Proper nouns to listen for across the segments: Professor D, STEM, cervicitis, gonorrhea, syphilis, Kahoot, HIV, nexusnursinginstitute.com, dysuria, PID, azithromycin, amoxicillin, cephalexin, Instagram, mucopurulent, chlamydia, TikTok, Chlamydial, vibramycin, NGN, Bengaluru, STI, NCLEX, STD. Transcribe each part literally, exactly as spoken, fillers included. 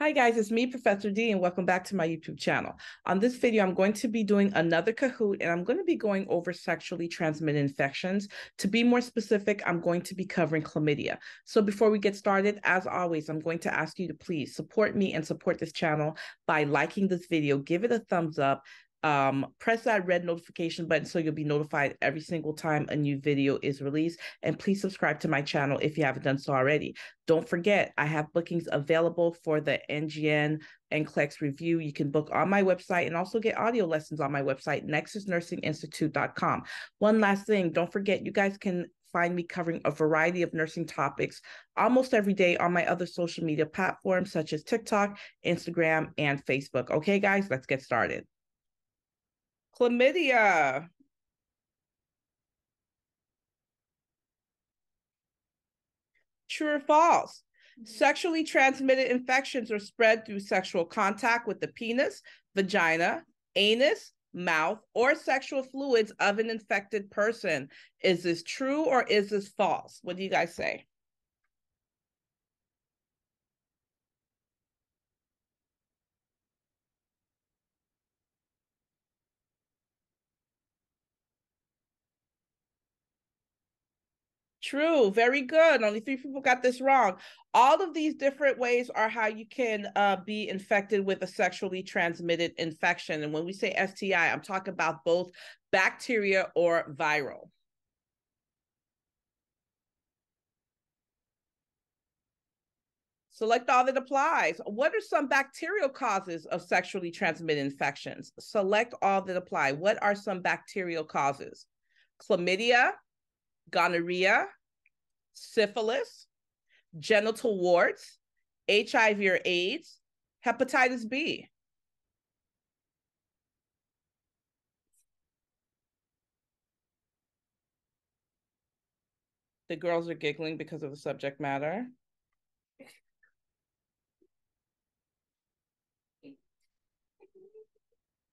Hi guys, it's me, Professor D, and welcome back to my YouTube channel. On this video, I'm going to be doing another Kahoot, and I'm going to be going over sexually transmitted infections. To be more specific, I'm going to be covering chlamydia. So before we get started, as always, I'm going to ask you to please support me and support this channel by liking this video, give it a thumbs up, um press that red notification button so you'll be notified every single time a new video is released, and please subscribe to my channel if you haven't done so already. Don't forget, I have bookings available for the N G N N C L E X review. You can book on my website and also get audio lessons on my website, nexus nursing institute dot com. One last thing, don't forget you guys can find me covering a variety of nursing topics almost every day on my other social media platforms such as TikTok, Instagram, and Facebook. Okay guys, let's get started. Chlamydia. True or false? Mm-hmm. Sexually transmitted infections are spread through sexual contact with the penis, vagina, anus, mouth, or sexual fluids of an infected person. Is this true or is this false? What do you guys say? True. Very good. Only three people got this wrong. All of these different ways are how you can uh, be infected with a sexually transmitted infection. And when we say S T I, I'm talking about both bacteria or viral. Select all that applies. What are some bacterial causes of sexually transmitted infections? Select all that apply. What are some bacterial causes? Chlamydia, gonorrhea, syphilis, genital warts, H I V or AIDS, hepatitis B. The girls are giggling because of the subject matter.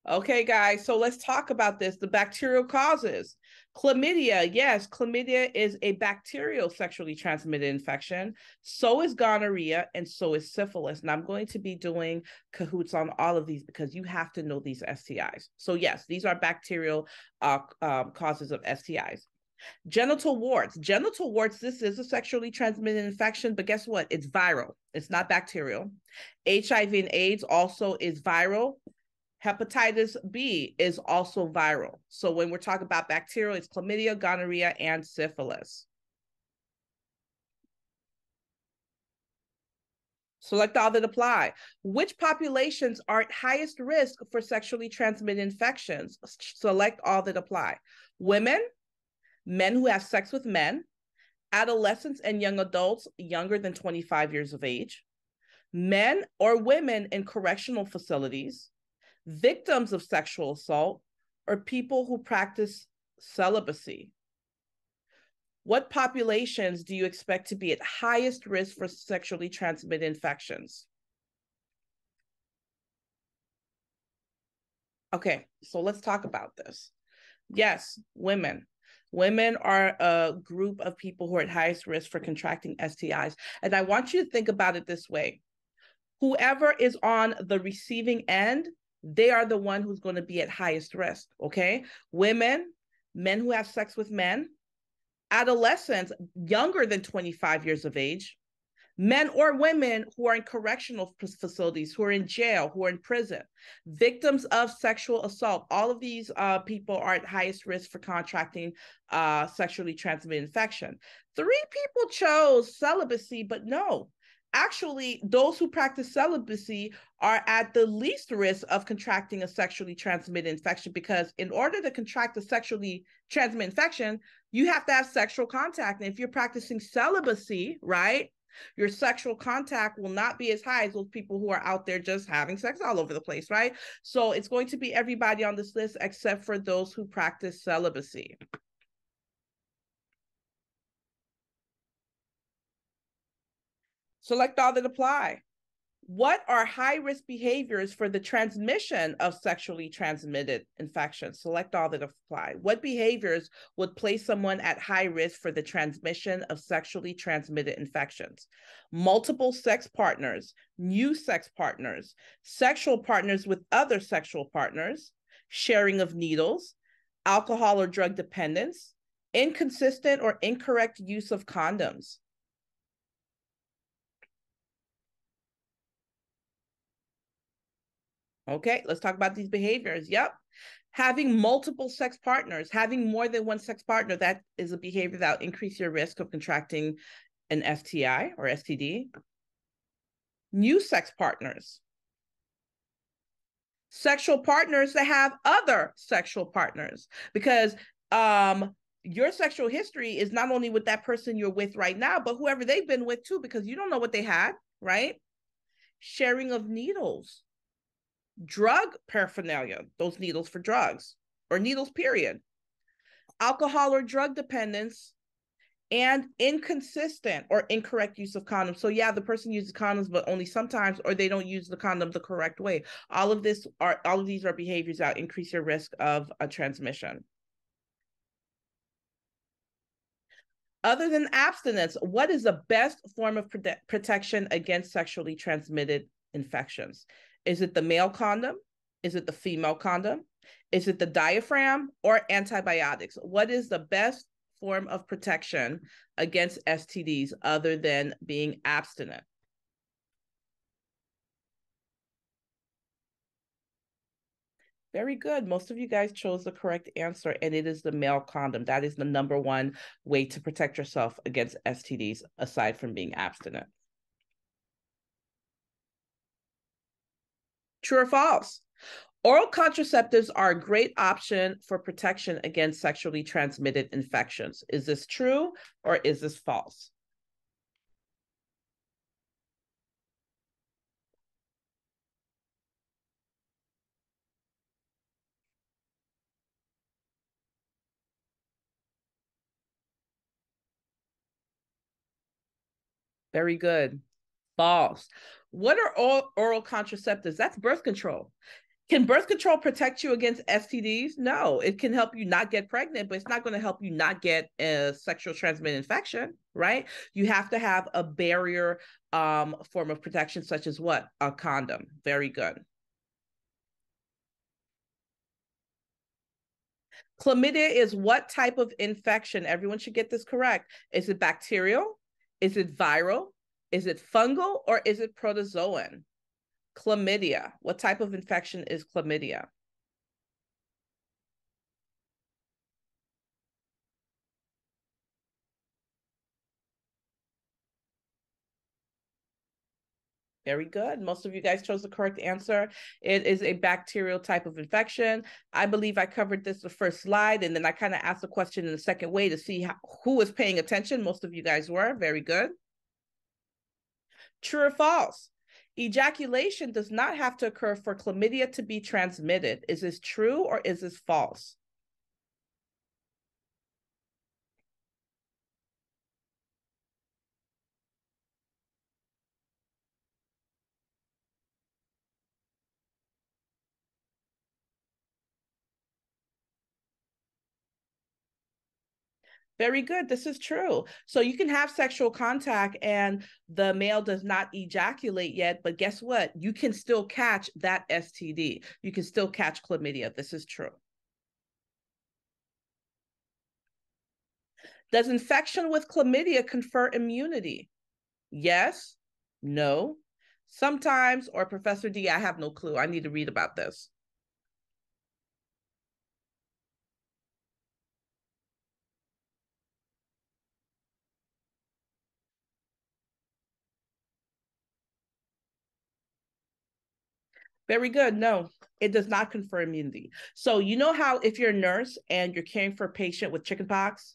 Okay, guys, so let's talk about this, the bacterial causes. Chlamydia, yes, chlamydia is a bacterial sexually transmitted infection. So is gonorrhea and so is syphilis. And I'm going to be doing Kahoots on all of these because you have to know these S T Is. So yes, these are bacterial uh, um, causes of S T Is. Genital warts. Genital warts, this is a sexually transmitted infection, but guess what? It's viral. It's not bacterial. H I V and AIDS also is viral. Hepatitis B is also viral. So when we're talking about bacterial, it's chlamydia, gonorrhea, and syphilis. Select all that apply. Which populations are at highest risk for sexually transmitted infections? Select all that apply. Women, men who have sex with men, adolescents and young adults younger than twenty-five years of age, men or women in correctional facilities, victims of sexual assault, or people who practice celibacy. What populations do you expect to be at highest risk for sexually transmitted infections? Okay, so let's talk about this. Yes, women. Women are a group of people who are at highest risk for contracting S T Is. And I want you to think about it this way. Whoever is on the receiving end, they are the one who's going to be at highest risk, okay? Women, men who have sex with men, adolescents younger than twenty-five years of age, men or women who are in correctional facilities, who are in jail, who are in prison, victims of sexual assault. All of these uh, people are at highest risk for contracting uh, sexually transmitted infection. Three people chose celibacy, but no. Actually, those who practice celibacy are at the least risk of contracting a sexually transmitted infection, because in order to contract a sexually transmitted infection, you have to have sexual contact. And if you're practicing celibacy, right, your sexual contact will not be as high as those people who are out there just having sex all over the place, right? So it's going to be everybody on this list except for those who practice celibacy. Select all that apply. What are high-risk behaviors for the transmission of sexually transmitted infections? Select all that apply. What behaviors would place someone at high risk for the transmission of sexually transmitted infections? Multiple sex partners, new sex partners, sexual partners with other sexual partners, sharing of needles, alcohol or drug dependence, inconsistent or incorrect use of condoms. Okay, let's talk about these behaviors. Yep. Having multiple sex partners, having more than one sex partner, that is a behavior that will increase your risk of contracting an S T I or S T D. New sex partners. Sexual partners that have other sexual partners, because um, your sexual history is not only with that person you're with right now, but whoever they've been with too, because you don't know what they had, right? Sharing of needles. Drug paraphernalia, those needles for drugs or needles, period. Alcohol or drug dependence, and inconsistent or incorrect use of condoms. So yeah, the person uses condoms, but only sometimes, or they don't use the condom the correct way. All of this are all of these are behaviors that increase your risk of a transmission. Other than abstinence, what is the best form of prote- protection against sexually transmitted infections? Is it the male condom? Is it the female condom? Is it the diaphragm or antibiotics? What is the best form of protection against S T Ds other than being abstinent? Very good. Most of you guys chose the correct answer, and it is the male condom. That is the number one way to protect yourself against S T Ds aside from being abstinent. True or false? Oral contraceptives are a great option for protection against sexually transmitted infections. Is this true or is this false? Very good. False. What are all oral contraceptives? That's birth control. Can birth control protect you against S T Ds? No, it can help you not get pregnant, but it's not going to help you not get a sexual transmitted infection, right? You have to have a barrier um, form of protection, such as what? A condom. Very good. Chlamydia is what type of infection? Everyone should get this correct. Is it bacterial? Is it viral? Is it fungal or is it protozoan? Chlamydia. What type of infection is chlamydia? Very good. Most of you guys chose the correct answer. It is a bacterial type of infection. I believe I covered this the first slide, and then I kind of asked the question in the second way to see how, who was paying attention. Most of you guys were. Very good. True or false? Ejaculation does not have to occur for chlamydia to be transmitted. Is this true or is this false? Very good. This is true. So you can have sexual contact and the male does not ejaculate yet, but guess what? You can still catch that S T D. You can still catch chlamydia. This is true. Does infection with chlamydia confer immunity? Yes, no, sometimes, or Professor D, I have no clue. I need to read about this. Very good. No, it does not confer immunity. So you know how if you're a nurse and you're caring for a patient with chickenpox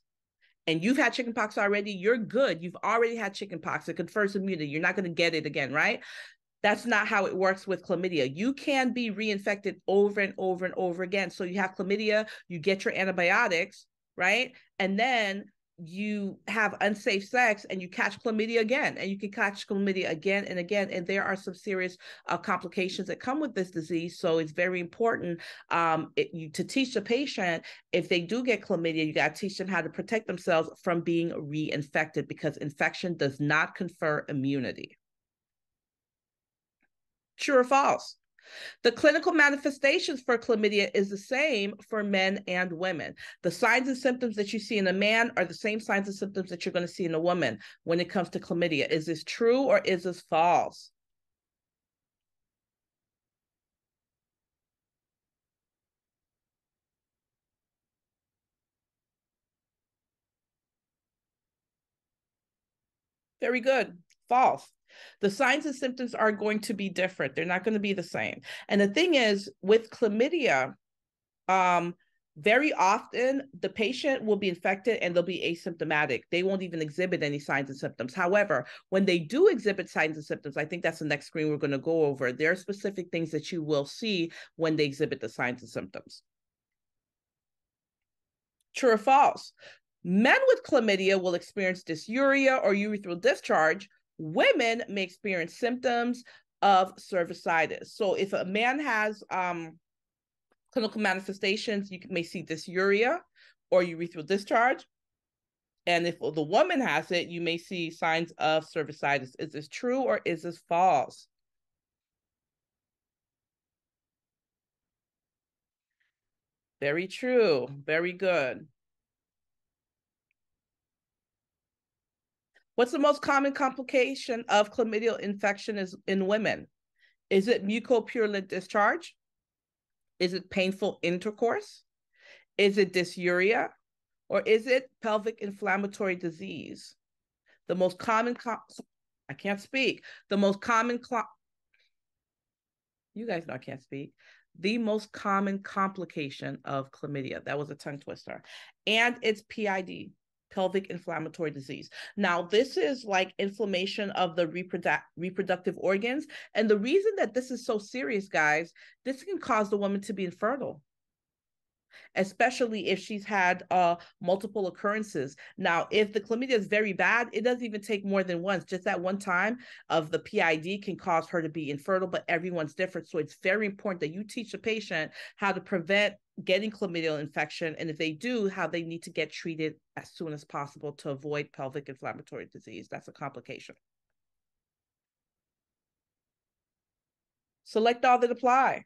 and you've had chickenpox already, you're good. You've already had chickenpox. It confers immunity. You're not going to get it again, right? That's not how it works with chlamydia. You can be reinfected over and over and over again. So you have chlamydia, you get your antibiotics, right? And then you have unsafe sex and you catch chlamydia again, and you can catch chlamydia again and again. And there are some serious uh, complications that come with this disease. So it's very important um, it, you, to teach the patient, if they do get chlamydia, you got to teach them how to protect themselves from being reinfected, because infection does not confer immunity. True or false? The clinical manifestations for chlamydia is the same for men and women. The signs and symptoms that you see in a man are the same signs and symptoms that you're going to see in a woman when it comes to chlamydia. Is this true or is this false? Very good. False. The signs and symptoms are going to be different. They're not going to be the same. And the thing is, with chlamydia, um, very often the patient will be infected and they'll be asymptomatic. They won't even exhibit any signs and symptoms. However, when they do exhibit signs and symptoms, I think that's the next screen we're going to go over. There are specific things that you will see when they exhibit the signs and symptoms. True or false? Men with chlamydia will experience dysuria or urethral discharge. Women may experience symptoms of cervicitis. So if a man has um, clinical manifestations, you may see dysuria or urethral discharge. And if the woman has it, you may see signs of cervicitis. Is this true or is this false? Very true. Very good. What's the most common complication of chlamydial infection is in women? Is it mucopurulent discharge? Is it painful intercourse? Is it dysuria? Or is it pelvic inflammatory disease? The most common, com I can't speak. The most common, you guys know I can't speak. The most common complication of chlamydia. That was a tongue twister. And it's P I D. Pelvic inflammatory disease. Now, this is like inflammation of the reprodu reproductive organs. And the reason that this is so serious, guys, this can cause the woman to be infertile, especially if she's had uh, multiple occurrences. Now, if the chlamydia is very bad, it doesn't even take more than once. Just that one time of the P I D can cause her to be infertile, but everyone's different. So it's very important that you teach the patient how to prevent getting chlamydial infection, and if they do, how they need to get treated as soon as possible to avoid pelvic inflammatory disease. That's a complication. Select all that apply.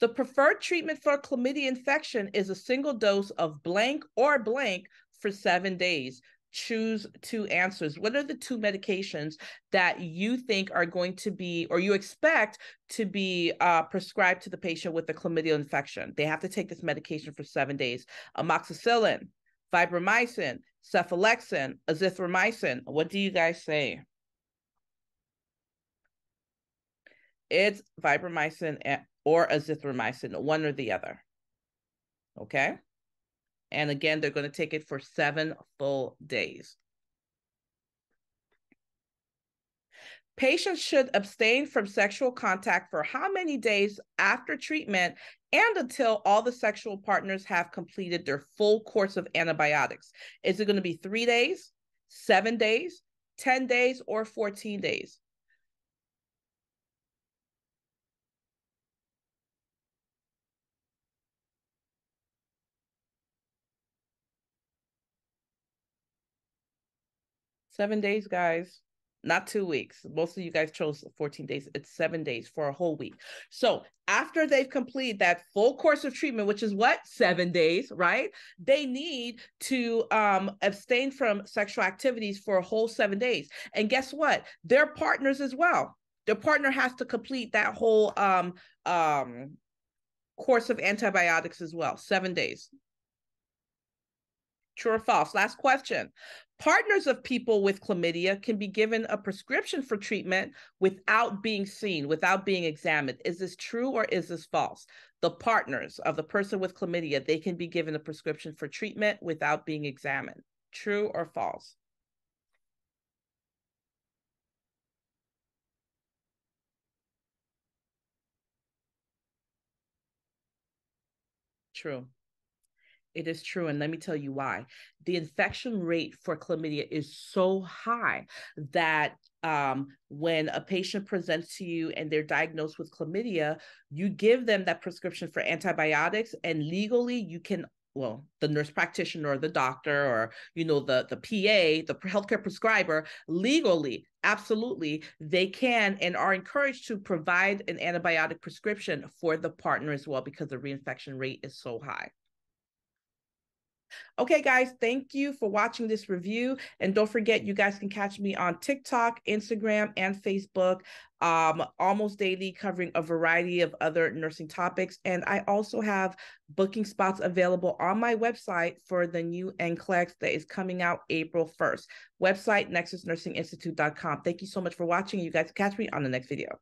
The preferred treatment for chlamydia infection is a single dose of blank or blank for seven days. Choose two answers. What are the two medications that you think are going to be, or you expect to be uh, prescribed to the patient with a chlamydial infection? They have to take this medication for seven days. Amoxicillin, vibramycin, cephalexin, azithromycin. What do you guys say? It's vibramycin or azithromycin, one or the other. Okay. And again, they're going to take it for seven full days. Patients should abstain from sexual contact for how many days after treatment and until all the sexual partners have completed their full course of antibiotics? Is it going to be three days, seven days, ten days, or fourteen days? Seven days, guys, not two weeks. Most of you guys chose fourteen days. It's seven days for a whole week. So after they've completed that full course of treatment, which is what? Seven days, right? They need to um, abstain from sexual activities for a whole seven days. And guess what? Their partners as well. Their partner has to complete that whole um, um, course of antibiotics as well, seven days. True or false? Last question. Partners of people with chlamydia can be given a prescription for treatment without being seen, without being examined. Is this true or is this false? The partners of the person with chlamydia, they can be given a prescription for treatment without being examined. True or false? True. It is true. And let me tell you why. The infection rate for chlamydia is so high that um, when a patient presents to you and they're diagnosed with chlamydia, you give them that prescription for antibiotics, and legally you can, well, the nurse practitioner or the doctor or, you know, the, the P A, the healthcare prescriber, legally, absolutely, they can and are encouraged to provide an antibiotic prescription for the partner as well, because the reinfection rate is so high. Okay, guys, thank you for watching this review. And don't forget, you guys can catch me on TikTok, Instagram, and Facebook um, almost daily, covering a variety of other nursing topics. And I also have booking spots available on my website for the new N C L E X that is coming out April first. Website, nexus nursing institute dot com. Thank you so much for watching. You guys catch me on the next video.